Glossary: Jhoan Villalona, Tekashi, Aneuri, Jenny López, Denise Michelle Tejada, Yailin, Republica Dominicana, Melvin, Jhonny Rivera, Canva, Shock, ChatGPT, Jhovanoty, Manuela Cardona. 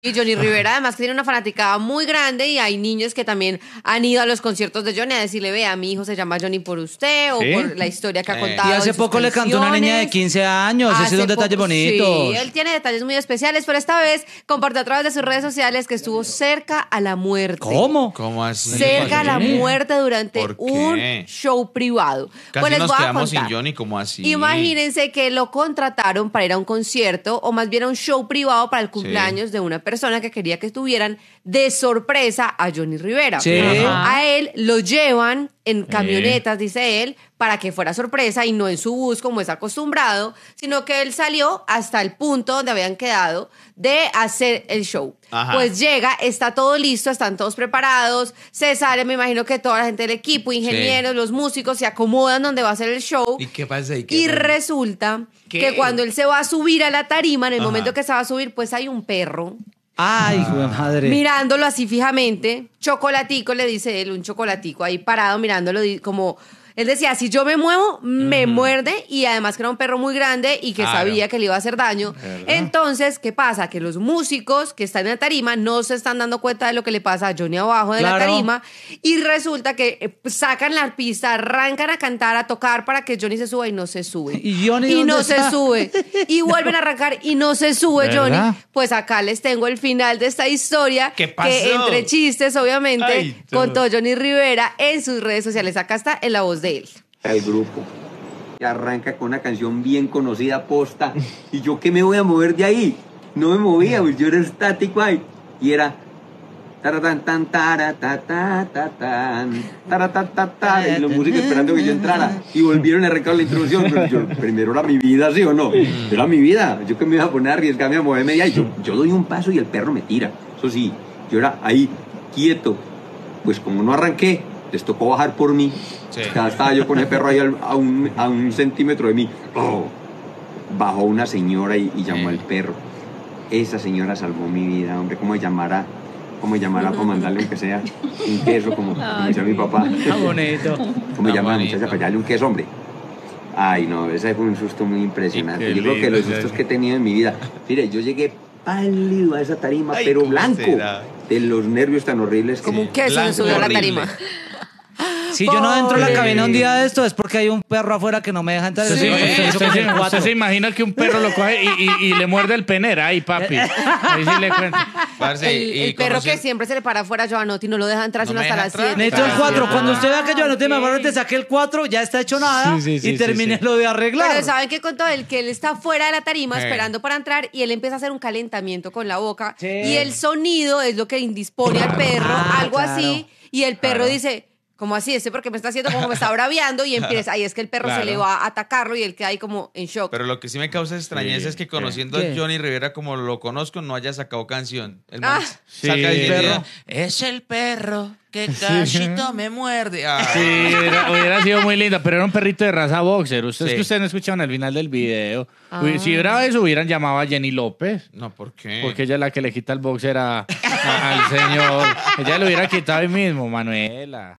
Y Jhonny Rivera además que tiene una fanaticada muy grande y hay niños que también han ido a los conciertos de Jhonny a decirle, vea, mi hijo se llama Jhonny por usted o por la historia que ha contado. Y hace poco le cantó una niña de 15 años, ese es un detalle bonito. Sí, él tiene detalles muy especiales, pero esta vez compartió a través de sus redes sociales que estuvo cerca a la muerte. ¿Cómo? ¿Cómo así? Cerca a la muerte durante un show privado. Casi pues les nos voy quedamos a contar. Sin Jhonny, ¿cómo así? Imagínense que lo contrataron para ir a un concierto o más bien a un show privado para el cumpleaños de una persona que quería que estuvieran de sorpresa a Jhonny Rivera. Sí. A él lo llevan en camionetas, dice él, para que fuera sorpresa y no en su bus como es acostumbrado, sino que él salió hasta el punto donde habían quedado de hacer el show. Ajá. Pues llega, está todo listo, están todos preparados, se sale, me imagino que toda la gente del equipo, ingenieros, los músicos, se acomodan donde va a ser el show. ¿Y qué pasa? Y resulta que cuando él se va a subir a la tarima, en el momento que se va a subir, pues hay un perro. Ay, madre. Mirándolo así fijamente, chocolatico, le dice él, un chocolatico ahí parado mirándolo como... Él decía, si yo me muevo, me muerde, y además que era un perro muy grande y que sabía que le iba a hacer daño. ¿Verdad? Entonces, ¿qué pasa? Que los músicos que están en la tarima no se están dando cuenta de lo que le pasa a Jhonny abajo de la tarima, y resulta que sacan la pista, arrancan a cantar, a tocar para que Jhonny se suba y no se sube. Y Jhonny no se sube. Y vuelven a arrancar y no se sube, ¿verdad? Jhonny. Pues acá les tengo el final de esta historia. ¿Qué pasó? Que entre chistes, obviamente, contó Jhonny Rivera en sus redes sociales. Acá está en la voz de él. El grupo arranca con una canción bien conocida, posta, y yo que me voy a mover de ahí, no me movía, pues yo era estático ahí, y era taratán, tan, taratán, taratán, taratán, y los músicos esperando que yo entrara, y volvieron a arrancar la introducción, pero yo, primero era mi vida, ¿sí o no? Era mi vida, yo que me iba a poner a arriesgarme a moverme de ahí, yo doy un paso y el perro me tira, eso sí, yo era ahí, quieto, pues como no arranqué, les tocó bajar por mí. Sí. Ya estaba yo con el perro ahí a un centímetro de mí. Oh, bajó una señora y llamó al perro. Esa señora salvó mi vida, hombre. ¿Cómo llamará para mandarle un que sea? Un queso, como decía mi papá. Está bonito. ¿Cómo llamará la muchacha para darle un queso, hombre? Ay, no, ese fue un susto muy impresionante. Yo creo que los sustos que he tenido en mi vida. Mire, yo llegué pálido a esa tarima, ay, pero blanco. Será? De los nervios tan horribles. Como un queso en su de la tarima. Si yo no entro a la cabina un día de esto es porque hay un perro afuera que no me deja entrar. Sí. Usted se imagina que un perro lo coge y le muerde el penera. Ay, papi. Ahí sí le cuento. El perro que siempre se le para afuera a Jhovanoty, no lo deja entrar sino hasta las 7. Necesito el 4. Cuando usted vea que Jhovanoty me saqué el 4, ya está hecho nada y termine lo de arreglar. Pero ¿saben qué contó él? Que él está fuera de la tarima esperando para entrar y él empieza a hacer un calentamiento con la boca y el sonido es lo que indispone al perro, algo así, y el perro dice... Como así, ese porque me está haciendo como me está braviando y empieza, ahí es que el perro se le va a atacarlo y él queda ahí como en shock. Pero lo que sí me causa extrañeza es que conociendo a Jhonny Rivera como lo conozco, no haya sacado canción. El man saca el perro. Es el perro que cachito me muerde. Ay. Sí, hubiera sido muy linda, pero era un perrito de raza boxer. Ustedes que ustedes no escuchaban al final del video. Si hubiera eso, hubieran llamado a Jenny López. No, ¿por qué? Porque ella es la que le quita el boxer al señor. Ella lo hubiera quitado ahí mismo, Manuela.